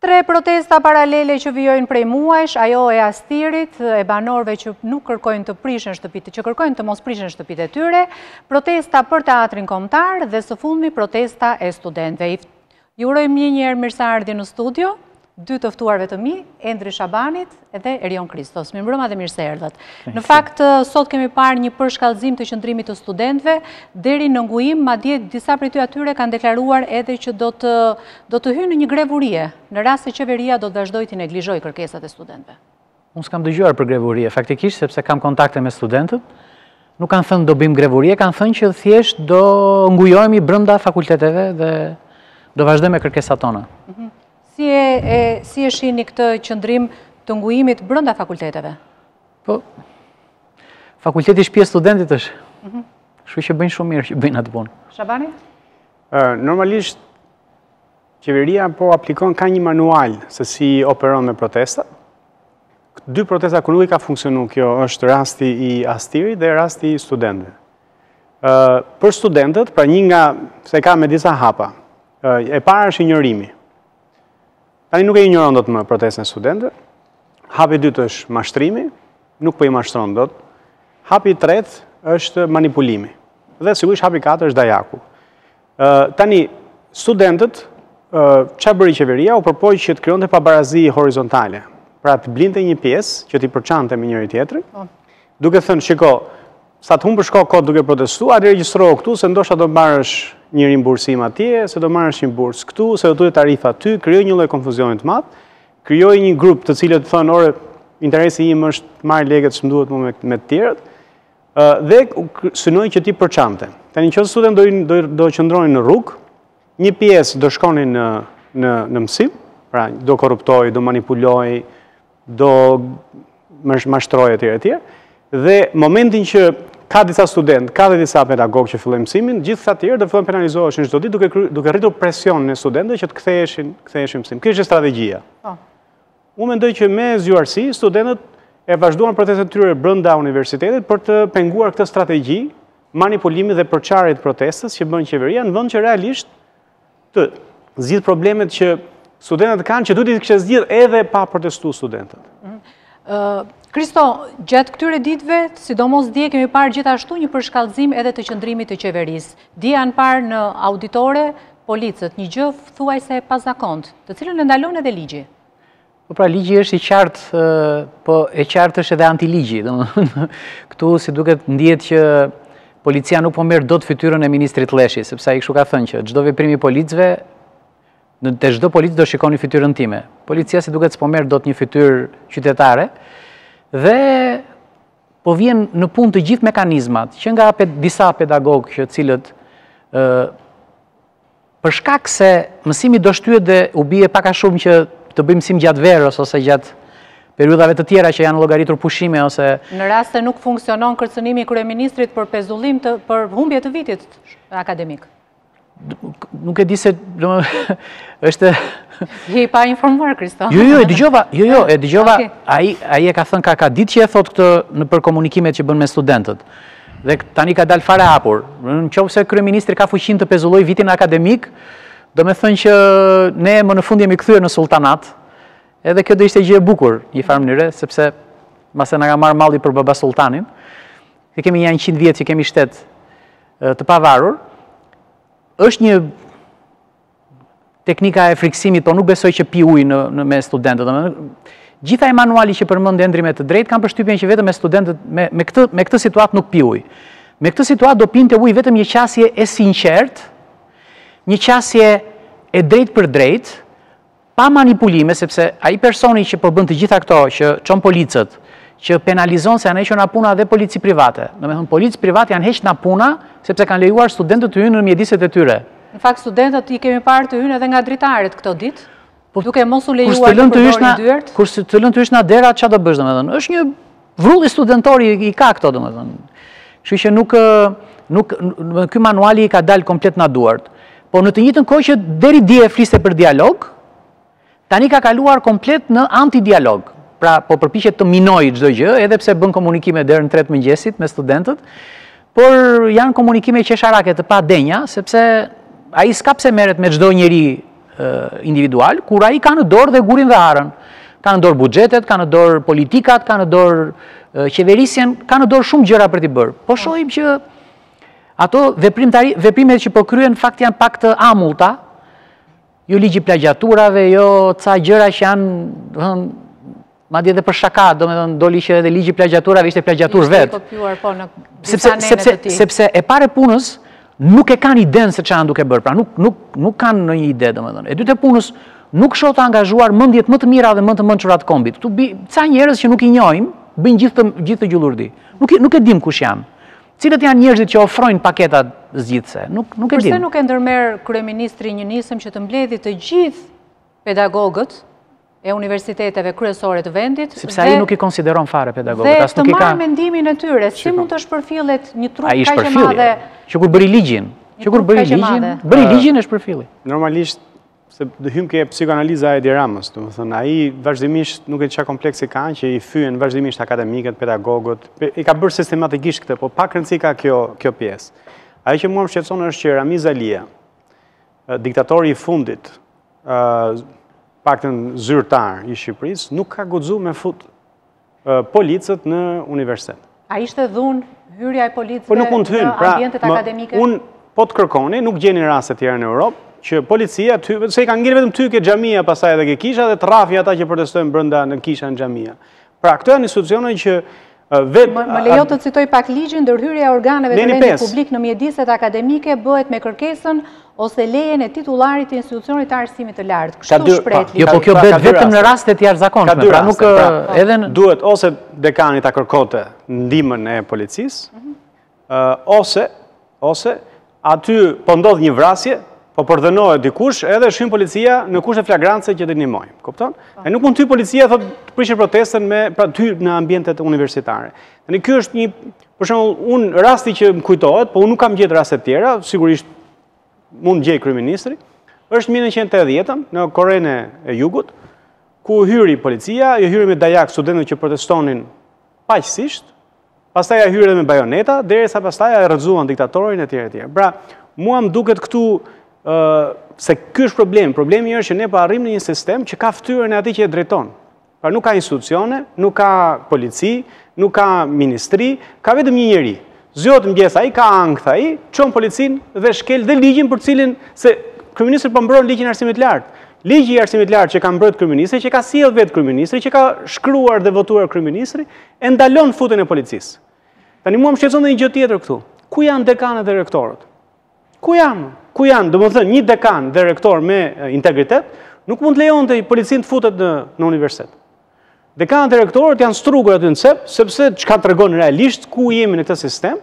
Tre protesta paralele që vijojnë prej muajsh, ajo e Astirit, e banorëve që nuk kërkojnë të prishën shtëpitë, që kërkojnë të mos prishën shtëpitë e tyre, protesta për Teatrin Kombëtar dhe së fundmi protesta e studentëve. Ju uroj njëherë mirëseardhje në studio, dy të ftuarve të mi, Endrit Shabanit dhe Erion Kristo. Mirëmbrëma dhe mirëseardhje. Në fakt sot kemi parë një përshkallëzim të qëndrimit të studentëve deri në nguim, madje disa prej tyre kanë deklaruar edhe që do të hyjnë në një grevurie. Në rast se qeveria do të vazhdojë të neglizhojë kërkesat e studentëve. Unë s'kam dëgjuar për grevurie, faktikisht sepse kam kontakte me studentët. Nuk kanë thënë do bëjmë grevurie, kanë thënë që thjesht do ngujohemi brenda fakulteteve dhe do vazhdojmë me kërkesat tona. Si e shihni këtë qëndrim të ngujimit brenda fakulteteve? Po. Fakulteti shtëpi studentit është. Kështu që bëjnë shumë mirë që bëjnë atë punë. Shabani? Normalisht qeveria po aplikon ka një manual se si operon me protestat. Dy protesta ku nuk i ka funksionu kjo është rasti i Astirit dhe rasti i studentëve. Për studentët, pra një nga se ka me disa hapa, e para është injorimi. Tani nuk e injoron dot më protestën e studentëve. Hapi i dytë është mashtrimi, nuk po i mashtron dot. Hapi i tretë është manipulimi. Dhe sigurisht hapi i katërt është dajaku. Tani studentët çfarë bëri qeveria, u përpoq që të krijonte pabarazi horizontale. Pra të blinte një pjesë që t'i përçante me njëri tjetrin, duke thënë, shiko, sa të humbësh kohë duke protestuar, atëherë regjistrohu këtu se ndoshta do marrësh një rimbursim atje, se do marrësh një bursë këtu, se do duhet tarifa aty, krijoi një lloj konfuzioni të madh, krijoi një grup të cilët thonë, "Ore, interesi im është të marr lekët që më duhet më me të tjerët." Dhe synoi që ti përçante. Tani nëse studentët do qëndrojnë në rrugë, një pjesë do shkonin në mësim, pra do korruptoj, do manipuloj, do mashtroj etj. Dhe momentin që ka disa student, ka dhe disa pedagog që fillojnë mësimin, gjithë këta të tjerë do fillojnë penalizoheshin çdo ditë duke rritur presionin e studentëve që të ktheheshin mësim. Kjo është strategjia. Unë mendoj që me zgjuarsi studentët e vazhduan protestën e tyre brenda universitetit për të penguar këtë strategji manipulimit dhe përçarjes të protestës që bën qeveria në vend që realisht të zgjidh problemet që studentët kanë që duhet të kishte zgjidhur edhe pa protestuar studentët. Kristo, gjatë këtyre ditëve, sidomos dje kemi parë gjithashtu një përshkallëzim edhe të qëndrimit të qeverisë. Dje janë parë në auditore policët, një gjë thuajse pazakontë, të cilën e ndalon edhe ligji. Po pra ligji është i qartë, po e qartë është edhe antiligji, domethënë këtu si duket ndihet që policia nuk po merr dot fytyrën e ministrit Leshi, sepse ai kështu ka thënë që çdo veprim i policëve te çdo polic do shikoni fytyrën time. Policia si duket s'po merr dot një fytyrë qytetare dhe po vjen në punë të gjithë mekanizmat, që nga disa pedagogë që cilët për shkak se mësimi do shtyhet dhe u bie pak a shumë që të bëjmë mësim gjatë verës ose gjatë periudhave të tjera që janë llogaritur pushime ose në rast se nuk funksionon kërcënimi i kryeministrit për pezullim për humbje të vitit akademik. Nuk e di se është je pa informuar Kristo. Jo, e dëgjova. Ai e ka thënë ka ditë që e thot këtë në për komunikimet që bën me studentët. Dhe tani ka dalë fare hapur. Nëse kryeministri ka fuqinë të pezulloj vitin akademik, do me thënë që ne më në fund jemi kthyer në sultanat. Edhe kjo do ishte gjë e bukur, një farë mënyrë, sepse mbase na ka marrë malli për baba sultanin. Ne kemi 100 vjet që kemi shtet të pavarur. Është një teknika e friksimit, por nuk besoj që pi ujë me studentët. Gjithaj manuali që përmend Endri me të drejtë kanë përshtypjen që vetëm me studentët me këtë situatë nuk pi ujë. Me këtë situatë do pinte ujë vetëm një qasje e sinqertë, një qasje e drejtë për drejtë, pa manipulime, sepse ai personi që përbën të gjitha këto, që çon policët, që penalizon se janë hequr nga puna dhe polici private. Domethënë policë private janë hequr nga puna sepse kanë lejuar studentët të hyjnë në mjediset e tyre. Në fakt studentët i kemi parë të hyjnë edhe nga dritaret këto ditë, duke mos u lejuar të përdorin dyert. Kur të lënë të hysh nga dera, çfarë do bësh domethënë? Është një vrulli studentori i ka këto domethënë. Kështu që nuk ky manuali i ka dalë komplet nga duart. Po në të njëjtën kohë që deri dje fliste për dialog, tani ka kaluar komplet në anti-dialog, pra po përpiqet të minojë çdo gjë, edhe pse bën komunikime deri në 3 mëngjesit me studentët, por janë komunikime qesharake të pa denja, sepse ai s'ka pse merret me çdo njeri individual, kur ai ka në dorë dhe gurin dhe arën. Ka në dorë buxhetet, ka në dorë politikat, ka në dorë qeverisjen, ka në dorë shumë gjëra për t'i bërë. Po shohim që ato veprimet që po kryen fakt janë pak të amulta, jo ligji plagjaturave, jo ca gjëra që janë, madje edhe për shaka, domethënë doli që edhe ligji plagjaturave ishte plagjatur vet. Sepse e parë punës nuk e kanë idenë se çfarë duke bërë, pra nuk kanë ndonjë ide domethënë. E dytë punës nuk shoh të angazhuar mendjet më të mira dhe më të mençura të kombit. Ktu ca njerëz që nuk i njohim, bëjnë gjithë të gjullurdi. Nuk e dim kush janë. Cilët janë njerëzit që ofrojnë paketat zgjidhëse? Nuk e dim. Përse nuk e ndërmer kryeministri një nisëm që të mbledhë të gjithë pedagogët e universiteteve kryesore të vendit? Sepse ai nuk i konsideron fare pedagogët, as nuk i ka. Dhe të marrë mendimin e tyre, si mund të shpërfillet një trup kaq të madh? Që kur bëri ligjin, është përfilli. Normalisht se hym ke psikoanaliza e Edi Ramës, domethënë ai vazhdimisht nuk e di çfarë komplekse ka, që i fyen vazhdimisht akademikët, pedagogët, i ka bërë sistematikisht këtë, po pak rëndësi ka kjo pjesë. Ajo që mua më shqetëson është që Ramiz Alia, diktatori i fundit, paktën zyrtar i Shqipërisë, nuk ka guxuar me fut policët në universitet. Ai ishte dhun hyrja e policëve në ambientet akademike. Un po të kërkoni, nuk gjeni raste të tjera në Europë. Që policia ty, se i ka ngirë vetëm ty ke xhamia pasaj edhe ke kisha dhe trafi ata që protestojnë brenda në kisha në xhamia. Pra këto janë institucione që vetë... Më lejo të citoj pak ligjin, ndërhyrja e organeve të vendit publik në mjediset akademike bëhet me kërkesën ose lejen e titularit të institucionit të arsimit të lartë. Kështu shpreh ligji. Jo, po kjo bëhet vetëm në rastet jashtëzakonshme. Pra nuk edhe duhet ose dekani ta kërkote ndihmën e policisë, ose aty po ndodh një vrasje, po përdhënohet dikush edhe shkon policia në kushte flagrance që dënimoj. Kupton? E nuk mund ty policia thotë të prishë protestën me pra ty në ambientet universitare. Tani ky është një, për shembull, un rasti që më kujtohet, po un nuk kam gjetur raste të tjera, sigurisht mund gjej kryeministri, është 1980-ën në Korenë e Jugut, ku hyri policia, ju hyri me dajak studentët që protestonin paqësisht, pastaj ja hyrën me bajoneta derisa pastaj ja rrëzuan diktatorin etj etj. Pra, mua më duket këtu se ky është problemi. Problemi është që ne po arrim në një sistem që ka fytyrën e atij që e drejton. Pra nuk ka institucione, nuk ka polici, nuk ka ministri, ka vetëm një njeri. Zgjodhet mëngjes ai, ka ankth ai, çon policinë dhe shkel dhe ligjin për cilin se kryeministri po mbron ligjin e arsimit të lartë. Ligji i arsimit të lartë që ka mbrojtur kryeministri, që ka sjellë vetë kryeministri, që ka shkruar dhe votuar kryeministri, e ndalon futjen e policisë. Tani mua më shqetëson edhe një gjë tjetër këtu. Ku janë dekanët dhe rektorët? Ku janë? Ku janë, domethënë, një dekan dhe rektor me integritet, nuk mund të lejonte policinë të futet në universitet. Dekanët dhe rektorët janë strugur aty në cep, sepse çka tregon realisht ku jemi në këtë sistem,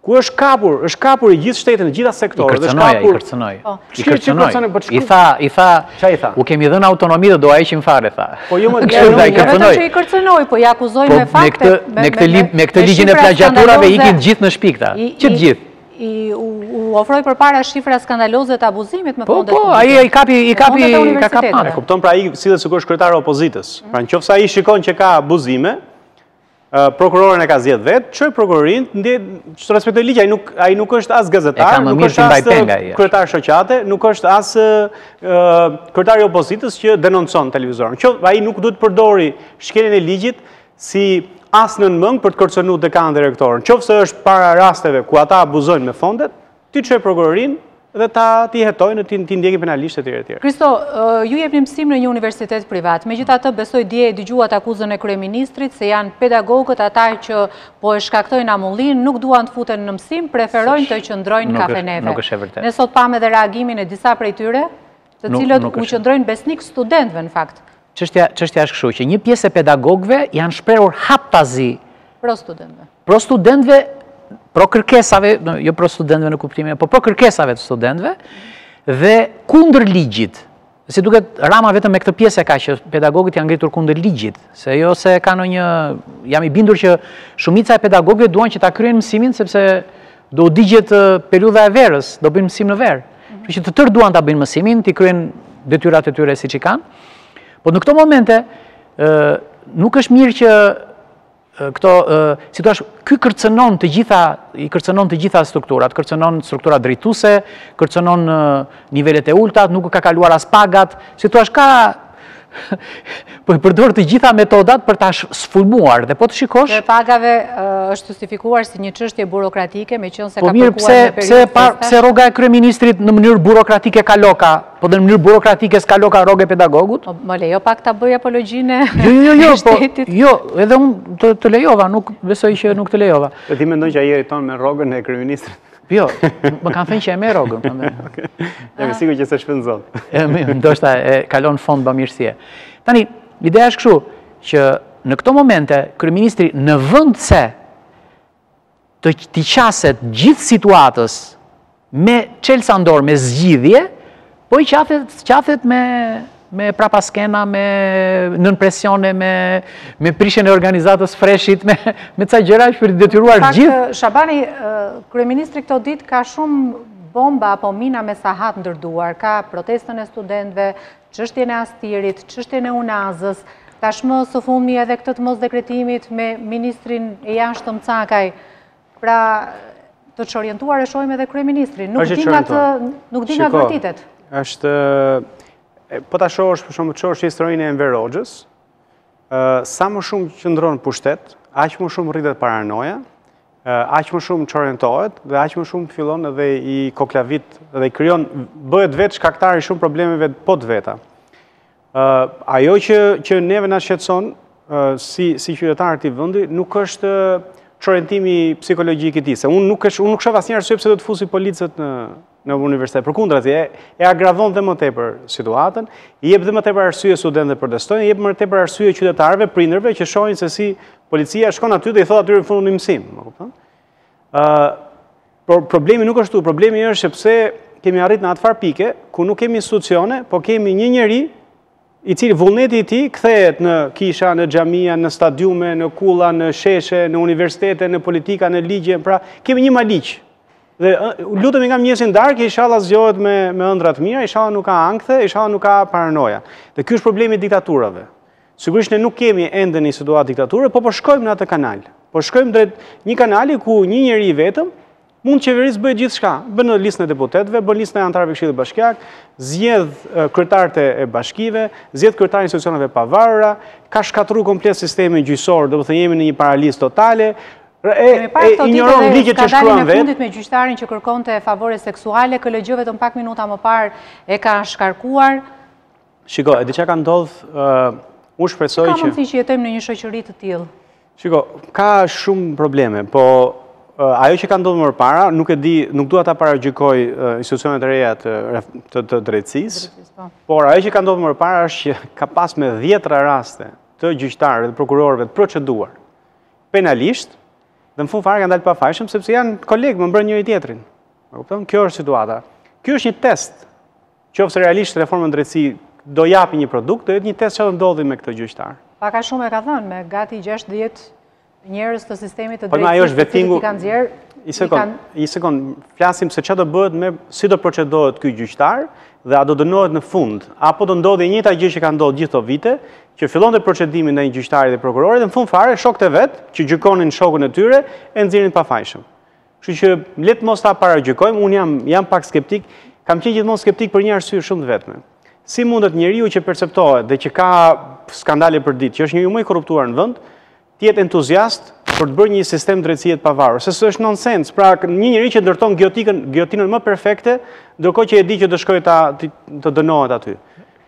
ku është kapur i gjithë shtetin, gjitha sektorët, dhe shkapur. I tha, u kemi dhënë autonomi dhe do heqim fare, tha. Po jo më i kërcënoi, po i akuzoi me fakte. Me këtë ligjin e plagjaturave ikin gjithë në shpikta, që të gjithë. U ofroj për para shifra skandaloze të abuzimit me fondet publike. Po, i kapi ka kapane. E kupton, pra i si dhe sikur shkretare opozitës. Pra në qofë sa i shikon që ka abuzime, prokurorën e ka zjedh vetë, qoj prokurorin, që të respektoj ligja, a i nuk është as gazetar, nuk është as kretar shoqate, nuk është as kretari opozitës që denoncon televizorën. A i nuk duhet përdori shkelin e ligjit si asë në mëngë për të kërcenu dekanë dhe rektorën. Qofë se është para rasteve ku ata abuzojnë me fondet, ti qoj prokurorin dhe ta ti hetojnë, ti ndjeki penalisht e tjere tjere. Kristo, ju jepni mësim në një universitet privat, me gjitha të besoj dje e dëgjuat akuzën e kryeministrit se janë pedagogët ata që po e shkaktojnë amullin, nuk duan të futen në mësim, preferojnë të qëndrojnë kafeneve. Nuk është e vërtet. Ne sot pame dhe reagimin e disa prej tyre, të cilët u qëndrojnë besnik studentëve në fakt. Çështja është kështu që një pjesë e pedagogëve janë shprehur haptazi pro studentëve, pro kërkesave, jo pro studentëve në kuptimin, po pro kërkesave të studentëve dhe kundër ligjit. Si duket Rama vetëm me këtë pjesë ka që pedagogët janë ngritur kundër ligjit, se jo se kanë një jam i bindur që shumica e pedagogëve duan që ta kryejnë mësimin sepse do digjet periudha e verës, do bëjnë mësim në verë. Kështu që të tërë duan ta bëjnë mësimin, ti kryejnë detyrat e tyre siç i kanë. Po në këto momente, nuk është mirë që si thash, ky kërcënon të gjitha, strukturat, kërcënon struktura drejtuese, kërcënon nivelet e ulta, nuk ka kaluar as pagat, si thash ka përdor të gjitha metodat për ta sfulmuar dhe po të shikosh. Për pagave është justifikuar si një çështje burokratike, meqense ka kërkuar në periudhë. Pse rroga e kryeministrit në mënyrë burokratike ka loka, po dhe në mënyrë burokratike s'ka loka rroga e pedagogut? Më lejo pak ta bëj apologjinë e shtetit. Jo, edhe unë të lejova, nuk besoj që nuk të lejova. Po ti mendon që ai jeriton me rrogën e kryeministrit? Jo, më kanë thënë që e me rogën. Jam i sigurt që se shpenzon. Ndoshta e kalon fond bamirësie. Tani, ideja është kështu që në këto momente kryeministri në vend se të qaset gjithë situatës me çelësa ndorë, me zgjidhje, po i qafet me prapaskena, me nën presione, me prishjen e organizatës freshit, me ca gjërash për detyruar gjithë. Pak, Shabani, kryeministri këto ditë ka shumë bomba apo mina me sahat ndërduar, ka protestën e studentëve, çështjen e Astirit, çështjen e Unazës, tashmë së fundmi edhe këtë të mos dekretimit me ministrin e jashtëm Cakaj. Pra, të çorientuar e shohim edhe kryeministrin. Nuk di nga të vërtitet. Po ta shohësh për shkak të historisë e Enver Hoxhës, sa më shumë qëndron pushtet, aq më shumë rritet paranoja, aq më shumë çorientohet dhe aq më shumë fillon edhe i koklavit dhe bëhet vetë shkaktari shumë problemeve po të veta. Ajo që neve na shqetëson si qytetarë të vendit nuk është çorientimi psikologjik i tij, se unë nuk shoh asnjë arsye pse do të fusi policët në universitet. Përkundrazi, e agravon dhe më tepër situatën, i jep dhe më tepër arsye studentëve protestojnë, i jep më tepër arsye qytetarëve, prindërve që shohin se si policia shkon aty dhe i thot atyre në fund mësim, më kupton? Problemi nuk është tu, problemi është sepse kemi arritur në atë farë pike ku nuk kemi institucione, po kemi një njerëz i cili vullneti i tij kthehet në kisha, në xhamia, në stadiume, në kulla, në sheshe, në universitete, në politika, në ligje, pra kemi një maliq. Dhe lutëm i nga mëngjesin darkë, inshallah zgjohet me ëndra të mira, inshallah nuk ka ankthe, inshallah nuk ka paranoja. Dhe ky është problemi i diktaturave. Sigurisht ne nuk kemi ende një situatë diktature, po shkojmë në atë kanal. Po shkojmë drejt një kanali ku një njeri i vetëm mund të qeverisë bëjë gjithçka, bën listën e deputetëve, bën listën e anëtarëve të Këshillit Bashkiak, zgjedh kryetarët e bashkive, zgjedh kryetarët e institucioneve pavarura, ka shkatërruar komplet sistemin gjyqësor, domethënë jemi në një paralizë totale. Ignoron ligjet që shkruan vetë. Skandalin e fundit me gjyqtarin që kërkonte favore seksuale, që lëgjëve vetëm pak minuta më parë e ka shkarkuar. Shiko, e di çka ka ndodhur, unë shpresoj që ka mundësi që jetojmë në një shoqëri të tillë. Shiko, ka shumë probleme, po ajo që ka ndodhur më parë, nuk e di, nuk dua ta paragjykoj institucionet e reja të drejtësisë, por ajo që ka ndodhur më parë është që ka pas me 10 raste të gjyqtarëve dhe prokurorëve të proceduar penalisht. Dhe në fund fare kanë dalë pafajshëm, sepse janë kolegë më mbrëmë njëri tjetrin. Kjo është situata. Kjo është një test, qoftë se realisht reforma në drejtësi do japi një produkt, do jetë një test që do ndodhi me këtë gjyqtar. Paka shumë e ka thënë, me gati 60 njerëz të sistemit të drejtësisë. Një sekond, flasim se çfarë do bëhet me si do procedohet ky gjyqtar dhe a do dënohet në fund, apo do ndodhi e njëjta gjë që ka ndodhur gjithë këto vite, që fillonte procedimi ndaj gjyqtarit dhe prokurorit dhe në fund fare shokët e vet që gjykonin shokun e tyre e nxjerrin pafajshëm. Kështu që le të mos ta paragjykojmë, unë jam pak skeptik, kam qenë gjithmonë skeptik për një arsye shumë të vetme. Si mundet njeriu që perceptohet dhe që ka skandale për ditë, që është njeriu më i korruptuar në vend, të jetë entuziast për të bërë një sistem drejtësie të pavarur, se s'është nonsens. Pra, një njeri që ndërton gjotinën më perfekte, ndërkohë që e di që do shkojë të dënohet aty.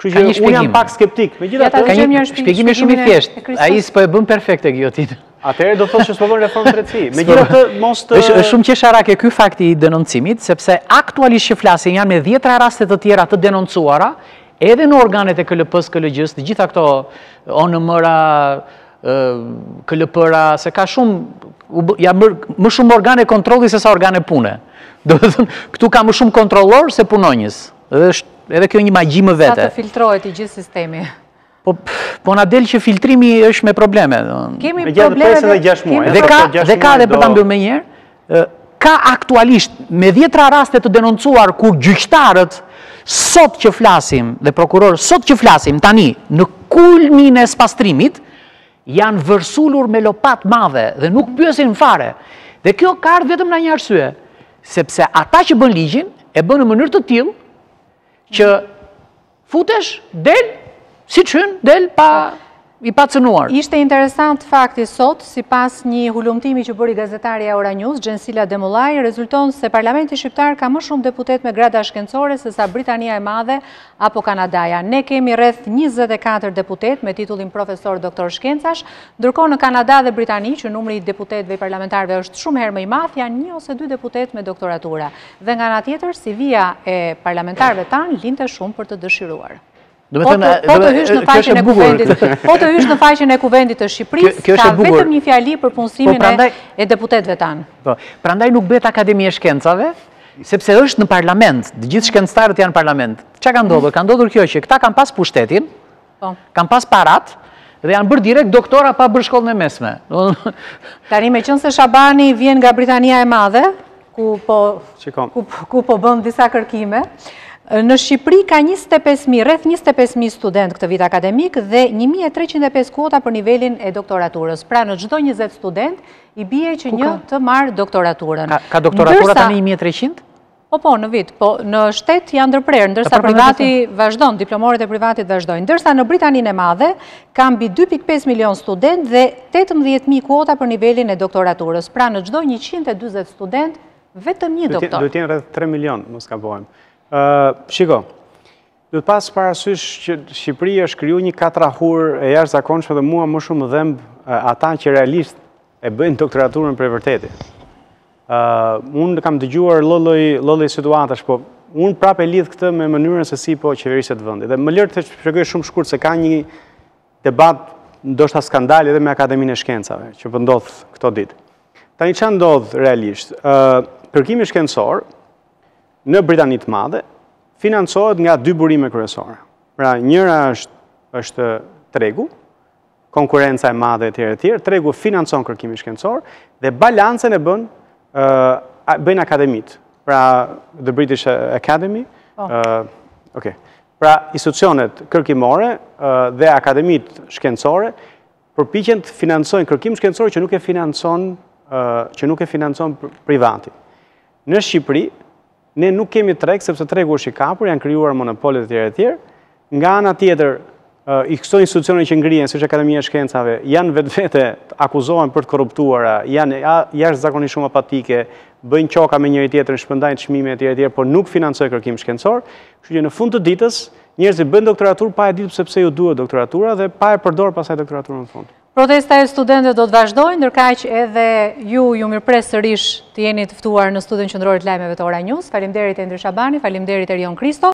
Kështu që unë jam pak skeptik. Megjithatë, shpjegimi është shumë i thjeshtë. Ai s'po e bën perfekte gjotinën. Atëherë do thotë që s'po bën reformë drejtësie. Megjithatë, mos të është shumë qesharake ky fakti i denoncimit, sepse aktualisht që flasin janë me 10 raste të tjera të denoncuara, edhe në organet e KLP-s, KLG-s, të gjitha këto ONM-ra, KLP-ra, se ka shumë, më shumë organe kontroli se sa organe pune. Këtu ka më shumë kontrolor se punonjës. Edhe kjo një magji më vete. Sa të filtrohet i gjithë sistemi? Po na del që filtrimi është me probleme. Kemi probleme dhe ka dhe për ta mbyllur me njerë, ka aktualisht me 10 raste të denoncuar kur gjyqtarët sot që flasim dhe prokurorë, sot që flasim tani në kulmin e spastrimit, janë vërsulur me lopat madhe dhe nuk pyesin fare. Dhe kjo ka ardhur vetëm nga një arsye, sepse ata që bën ligjin e bën në mënyrë të tillë që futesh, del, si çyn, del pa I pa cënuar. Ishte interesant fakti sot, sipas një hulumtimi që bëri gazetarja Ora News, Jensila Demollai, rezulton se Parlamenti Shqiptar ka më shumë deputet me grada shkencore se sa Britania e Madhe apo Kanadaja. Ne kemi rreth 24 deputet me titullin profesor doktor shkencash, ndërkohë në Kanada dhe Britani, që numri I deputetëve I parlamentarëve është shumë herë më I madh, janë 1 ose 2 deputet me doktoratura. Dhe nga ana tjetër, CV-ja e parlamentarëve tan linte shumë për të dëshiruar. Po të hysh në faqen e kuvendit të Shqipërisë, ka vetëm një fjali për punësimin e deputetëve tanë. Prandaj nuk bëhet Akademia e Shkencave, sepse është në parlament, të gjithë shkencëtarët janë në parlament. Çka ka ndodhur? Ka ndodhur kjo që këta kanë pas pushtetin, kanë pas parat, dhe janë bërë direkt doktora pa bërë shkollën e mesme. Tani meqense Shabani vjen nga Britania e Madhe, ku po bën disa kërkime, Në Shqipëri ka rreth 25.000 student këtë vit akademik dhe 1.305 kuota për nivelin e doktoraturës. Pra në çdo 20 student I bie që një të marrë doktoraturën. Ka doktoratura tani 1.300? Po, në vit. Po, në shtet janë ndërprerë, ndërsa privati vazhdon, diplomorët e privatit vazhdojnë. Ndërsa në Britaninë e Madhe ka mbi 2.5 milion student dhe 18.000 kuota për nivelin e doktoraturës. Pra në çdo 140 student vetëm një doktor. Do të jenë rreth 3 milion, mos gabojmë. Shiko, do të pas parasysh që Shqipëria është kriju një katrahur e jashtëzakonshme dhe mua më shumë dhemb ata që realisht e bëjnë doktoraturën për vërtetit. Unë kam dëgjuar lloj-lloj situatash, po unë prapë e lidh këtë me mënyrën se si po qeveriset vendi. Dhe më lërë të shpjegoj shumë shkurt se ka një debat ndoshta skandal edhe me Akademinë e Shkencave që po ndodh këto ditë. Tani çfarë ndodh realisht? Kërkimi shkencor në Britani të Madhe, financohet nga 2 burime kryesore. Pra, njëra është tregu, konkurenca e madhe etj. Tregu financon kërkimin shkencor dhe balancën e bën akademit. Pra, The British Academy, pra institucionet kërkimore dhe akademit shkencore përpiqen të financojnë kërkim shkencor që nuk e financon privati. Në Shqipëri, Ne nuk kemi treg, sepse tregu është I kapur, janë krijuar monopolet etj. Nga ana tjetër, këto institucione që ngrihen, siç Akademia e Shkencave, janë vetvete akuzohen për të korruptuara, janë jashtëzakonisht shumë apatike, bëjnë qoka me njëri tjetrin, shpërndajnë çmime etj., por nuk financojnë kërkim shkencor. Kështu që në fund të ditës, njerëzit bëjnë doktoraturë pa e ditur pse ju duhet doktoratura dhe pa e përdorur pasaj doktoraturën në fund. Protesta e studentëve do të vazhdojnë, ndërkaq edhe ju mirëpres sërish të jeni të ftuar në studion qendror të lajmeve të Ora News. Faleminderit Endrit Shabani, faleminderit Erion Kristo.